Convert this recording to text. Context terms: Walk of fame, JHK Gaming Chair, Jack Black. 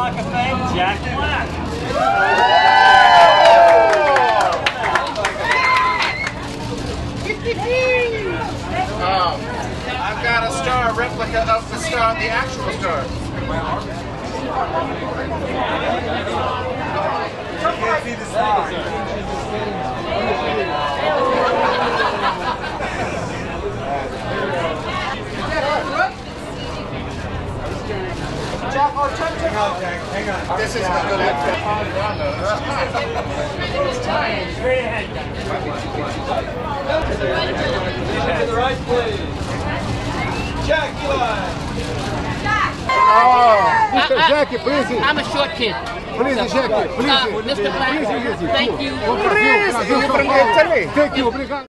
Walk of Fame, Jack Black. I've got a star replica of the star, the actual star. You can't see the star. Jack, oh, hang on, Jack. Hang on. This is not good. It's time. Straight ahead. To the right, please. Jack, you Jack. Oh, Mr. Jack, please. I'm a short kid. Please, Jack, please. Mr. Black, thank you. Please, thank you.